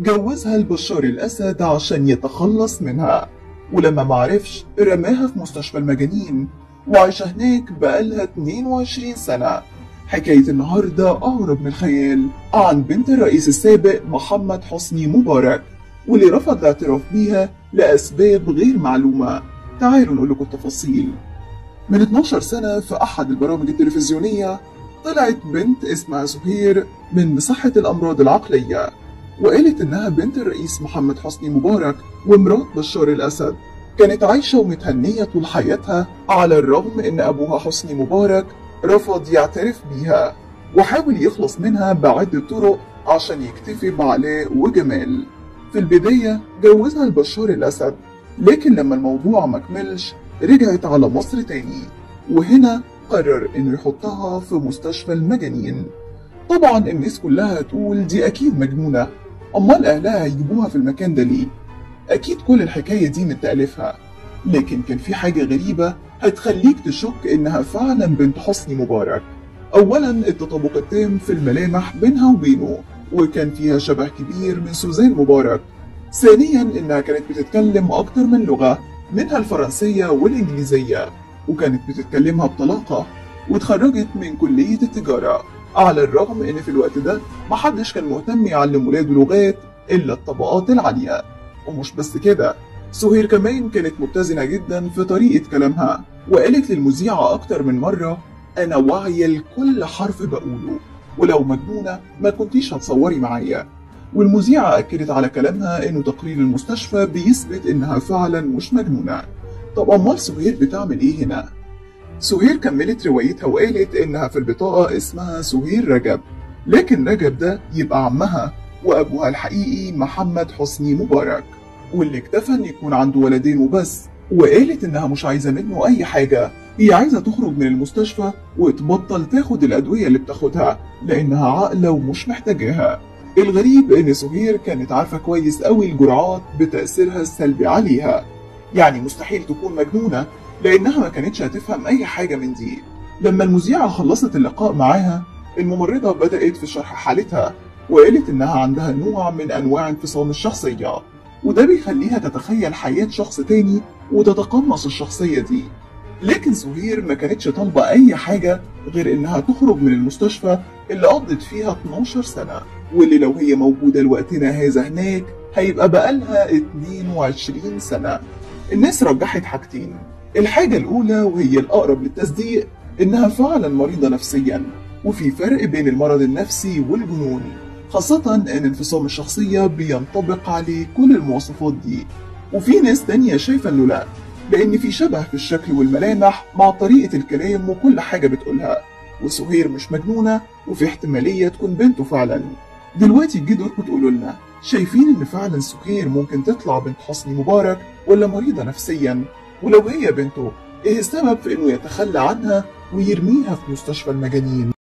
جوزها لبشار الأسد عشان يتخلص منها، ولما معرفش رماها في مستشفى المجانين وعايشة هناك بقالها 22 سنة. حكاية النهاردة أهرب من الخيال عن بنت الرئيس السابق محمد حسني مبارك واللي رفض الاعتراف بيها لأسباب غير معلومة. تعالوا نقول لكم التفاصيل. من 12 سنة في أحد البرامج التلفزيونية طلعت بنت اسمها سهير من مصحة الأمراض العقلية وقالت إنها بنت الرئيس محمد حسني مبارك ومرات بشار الأسد، كانت عايشة ومتهنية طول حياتها على الرغم إن أبوها حسني مبارك رفض يعترف بيها وحاول يخلص منها بعدة طرق عشان يكتفي بعلاء وجمال. في البداية جوزها لبشار الأسد، لكن لما الموضوع مكملش رجعت على مصر تاني، وهنا قرر إنه يحطها في مستشفى المجانين. طبعا الناس كلها تقول دي أكيد مجنونة، أمال أهلها هيجيبوها في المكان ده ليه؟ أكيد كل الحكاية دي من تأليفها، لكن كان في حاجة غريبة هتخليك تشك إنها فعلا بنت حسني مبارك. أولا التطابق التام في الملامح بينها وبينه، وكان فيها شبه كبير من سوزان مبارك. ثانيا إنها كانت بتتكلم أكتر من لغة منها الفرنسية والإنجليزية، وكانت بتتكلمها بطلاقة، واتخرجت من كلية التجارة على الرغم إن في الوقت ده محدش كان مهتم يعلم ولاده لغات إلا الطبقات العالية. ومش بس كده، سهير كمان كانت متزنة جدا في طريقة كلامها، وقالت للمذيعة أكتر من مرة أنا واعية لكل حرف بقوله، ولو مجنونة ما كنتيش هتصوري معايا. والمذيعة أكدت على كلامها إنه تقرير المستشفى بيثبت إنها فعلا مش مجنونة. طب أمال سهير بتعمل إيه هنا؟ سهير كملت روايتها وقالت إنها في البطاقة اسمها سهير رجب، لكن رجب ده يبقى عمها وأبوها الحقيقي محمد حسني مبارك، واللي اكتفى إن يكون عنده ولدين وبس. وقالت إنها مش عايزة منه أي حاجة، هي عايزة تخرج من المستشفى وتبطل تاخد الأدوية اللي بتاخدها لأنها عاقلة ومش محتاجاها. الغريب إن سهير كانت عارفة كويس قوي الجرعات بتأثيرها السلبي عليها، يعني مستحيل تكون مجنونة لأنها ما كانتش هتفهم أي حاجة من دي. لما المذيعة خلصت اللقاء معاها الممرضة بدأت في شرح حالتها، وقالت إنها عندها نوع من أنواع انفصام الشخصية، وده بيخليها تتخيل حياة شخص تاني وتتقمص الشخصية دي. لكن سهير ما كانتش طالبة أي حاجة غير إنها تخرج من المستشفى اللي قضت فيها 12 سنة، واللي لو هي موجودة لوقتنا هذا هناك هيبقى بقالها 22 سنة. الناس رجحت حاجتين، الحاجة الأولى وهي الأقرب للتصديق إنها فعلا مريضة نفسيا، وفي فرق بين المرض النفسي والجنون، خاصة إن انفصام الشخصية بينطبق عليه كل المواصفات دي. وفي ناس تانية شايفة إنه لأ، لأن في شبه في الشكل والملامح مع طريقة الكلام وكل حاجة بتقولها، وسهير مش مجنونة وفي احتمالية تكون بنته فعلا. دلوقتي تجي دوركم تقولوا لنا شايفين إن فعلا سهير ممكن تطلع بنت حسني مبارك ولا مريضة نفسيا؟ ولو هي بنته إيه السبب في إنه يتخلى عنها ويرميها في مستشفى المجانين؟